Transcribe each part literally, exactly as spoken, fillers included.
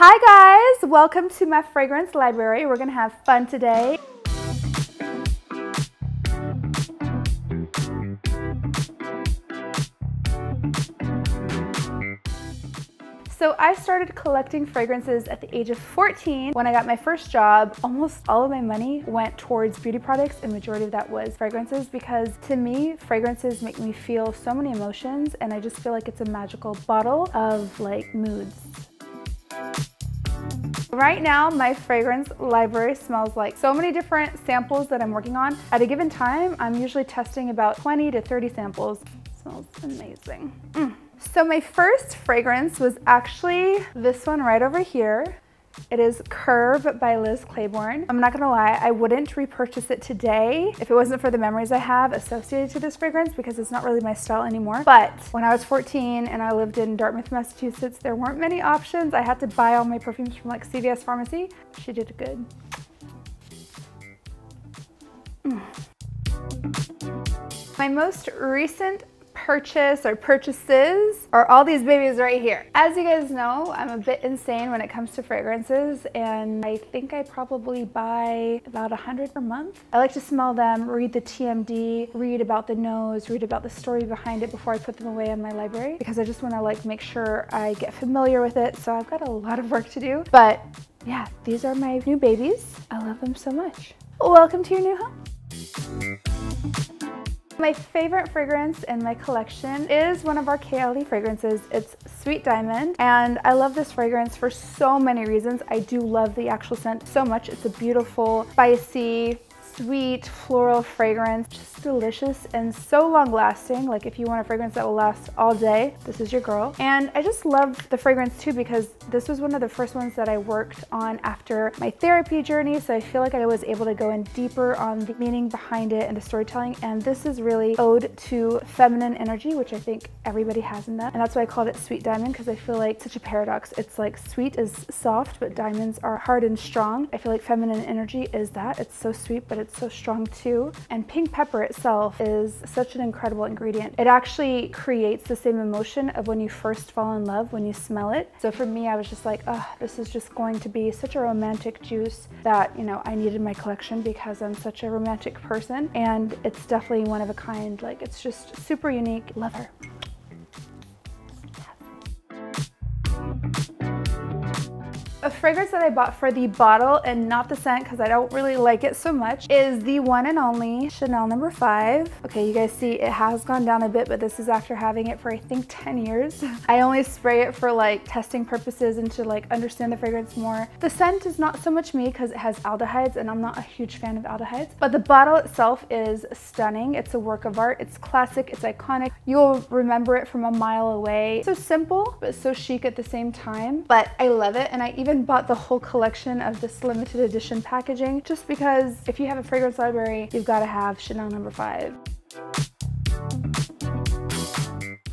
Hi guys, welcome to my fragrance library. We're gonna have fun today. So I started collecting fragrances at the age of fourteen. When I got my first job, almost all of my money went towards beauty products, and majority of that was fragrances, because to me, fragrances make me feel so many emotions, and I just feel like it's a magical bottle of like moods. Right now, my fragrance library smells like so many different samples that I'm working on. At a given time, I'm usually testing about twenty to thirty samples. It smells amazing. Mm. So my first fragrance was actually this one right over here. It is Curve by Liz Claiborne. I'm not gonna lie, I wouldn't repurchase it today if it wasn't for the memories I have associated to this fragrance, because it's not really my style anymore. But when I was fourteen and I lived in Dartmouth, Massachusetts, there weren't many options. I had to buy all my perfumes from like C V S Pharmacy. She did good. Mm. My most recent purchase or purchases are all these babies right here. As you guys know, I'm a bit insane when it comes to fragrances, and I think I probably buy about a hundred per month. I like to smell them, read the T M D, read about the nose, read about the story behind it before I put them away in my library, because I just want to like make sure I get familiar with it. So I've got a lot of work to do, but yeah, these are my new babies. I love them so much. Welcome to your new home. My favorite fragrance in my collection is one of our K L E fragrances. It's Sweet Diamond, and I love this fragrance for so many reasons. I do love the actual scent so much. It's a beautiful, spicy, sweet floral fragrance, just delicious and so long lasting. Like if you want a fragrance that will last all day, this is your girl. And I just love the fragrance too, because this was one of the first ones that I worked on after my therapy journey. So I feel like I was able to go in deeper on the meaning behind it and the storytelling. And this is really ode to feminine energy, which I think everybody has in that. And that's why I called it Sweet Diamond, because I feel like such a paradox. It's like sweet is soft, but diamonds are hard and strong. I feel like feminine energy is that. It's so sweet, but it's so strong too. And pink pepper itself is such an incredible ingredient. It actually creates the same emotion of when you first fall in love, when you smell it. So for me, I was just like, oh, this is just going to be such a romantic juice that, you know, I needed in my collection, because I'm such a romantic person, and it's definitely one of a kind. Like it's just super unique. Love her. A fragrance that I bought for the bottle and not the scent, because I don't really like it so much, is the one and only Chanel number five. Okay, you guys see it has gone down a bit, but this is after having it for I think ten years. I only spray it for like testing purposes and to like understand the fragrance more. The scent is not so much me, because it has aldehydes, and I'm not a huge fan of aldehydes, but the bottle itself is stunning. It's a work of art. It's classic, it's iconic. You'll remember it from a mile away. So simple, but so chic at the same time. But I love it, and I even Even bought the whole collection of this limited edition packaging, just because if you have a fragrance library, you've got to have Chanel number five.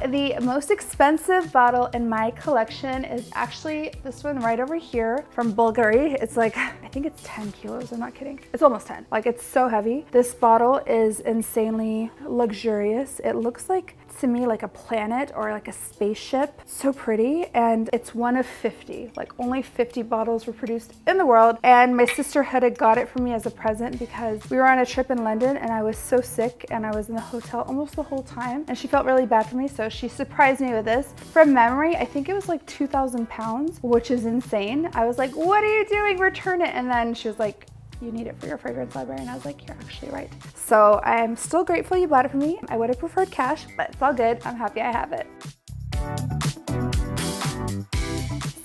The most expensive bottle in my collection is actually this one right over here from Bulgari. It's like, I think it's ten kilos, I'm not kidding. It's almost ten, like it's so heavy. This bottle is insanely luxurious. It looks like, to me, like a planet or like a spaceship. So pretty, and it's one of fifty. Like only fifty bottles were produced in the world, and my sister had got it for me as a present because we were on a trip in London and I was so sick and I was in the hotel almost the whole time, and she felt really bad for me, so she surprised me with this. From memory, I think it was like two thousand pounds, which is insane. I was like, what are you doing? Return it. And then she was like, you need it for your fragrance library. And I was like, you're actually right. So I'm still grateful you bought it for me. I would have preferred cash, but it's all good. I'm happy I have it.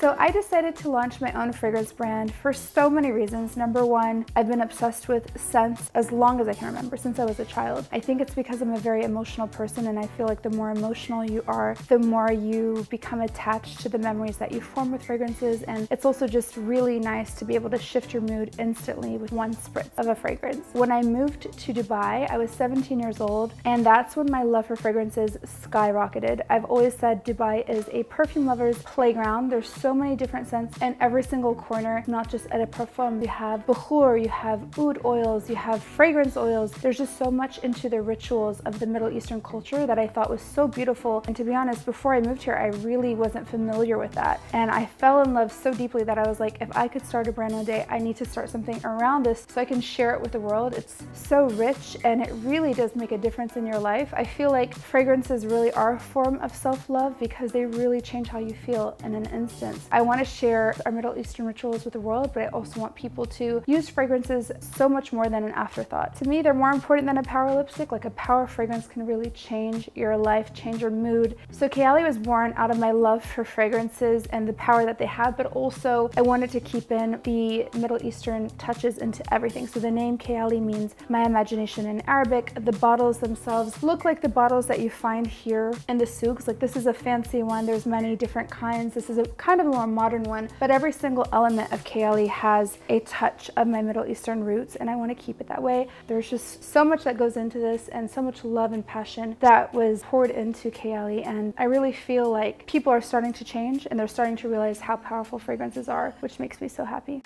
So I decided to launch my own fragrance brand for so many reasons. Number one, I've been obsessed with scents as long as I can remember, since I was a child. I think it's because I'm a very emotional person, and I feel like the more emotional you are, the more you become attached to the memories that you form with fragrances. And it's also just really nice to be able to shift your mood instantly with one spritz of a fragrance. When I moved to Dubai, I was seventeen years old, and that's when my love for fragrances skyrocketed. I've always said Dubai is a perfume lover's playground. There's so So many different scents in every single corner, not just at a perfume. You have bukhur, you have oud oils, you have fragrance oils. There's just so much into the rituals of the Middle Eastern culture that I thought was so beautiful. And to be honest, before I moved here, I really wasn't familiar with that. And I fell in love so deeply that I was like, if I could start a brand one day, I need to start something around this so I can share it with the world. It's so rich and it really does make a difference in your life. I feel like fragrances really are a form of self-love because they really change how you feel in an instance. I want to share our Middle Eastern rituals with the world, but I also want people to use fragrances so much more than an afterthought. To me, they're more important than a power lipstick. Like a power fragrance can really change your life, change your mood. So Kayali was born out of my love for fragrances and the power that they have, but also I wanted to keep in the Middle Eastern touches into everything. So the name Kayali means my imagination in Arabic. The bottles themselves look like the bottles that you find here in the souks. Like this is a fancy one. There's many different kinds. This is a kind of a more modern one, but every single element of Kayali has a touch of my Middle Eastern roots, and I want to keep it that way. There's just so much that goes into this and so much love and passion that was poured into Kayali, and I really feel like people are starting to change and they're starting to realize how powerful fragrances are, which makes me so happy.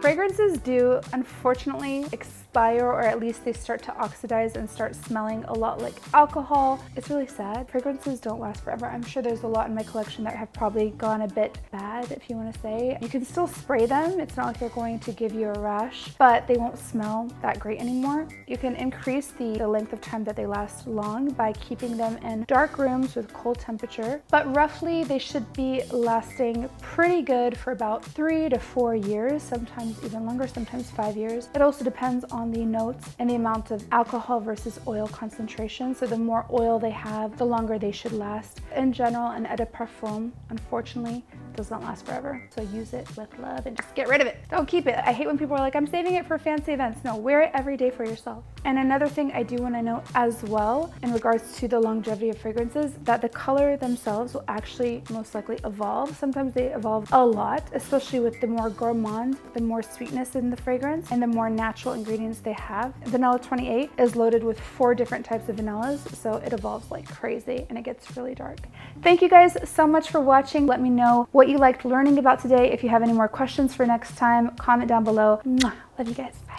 Fragrances do, unfortunately, expire, or at least they start to oxidize and start smelling a lot like alcohol. It's really sad. Fragrances don't last forever. I'm sure there's a lot in my collection that have probably gone a bit bad, if you want to say. You can still spray them. It's not like they're going to give you a rash, but they won't smell that great anymore. You can increase the, the length of time that they last long by keeping them in dark rooms with cold temperature, but roughly they should be lasting pretty good for about three to four years, sometimes even longer, sometimes five years. It also depends on the notes and the amount of alcohol versus oil concentration. So the more oil they have, the longer they should last. In general, an eau de parfum, unfortunately, doesn't last forever. So use it with love and just get rid of it. Don't keep it. I hate when people are like, I'm saving it for fancy events. No, wear it every day for yourself. And another thing I do want to note as well in regards to the longevity of fragrances, that the color themselves will actually most likely evolve. Sometimes they evolve a lot, especially with the more gourmand, the more sweetness in the fragrance and the more natural ingredients they have. Vanilla twenty-eight is loaded with four different types of vanillas, so it evolves like crazy and it gets really dark. Thank you guys so much for watching. Let me know what you liked learning about today. If you have any more questions for next time, comment down below. Love you guys.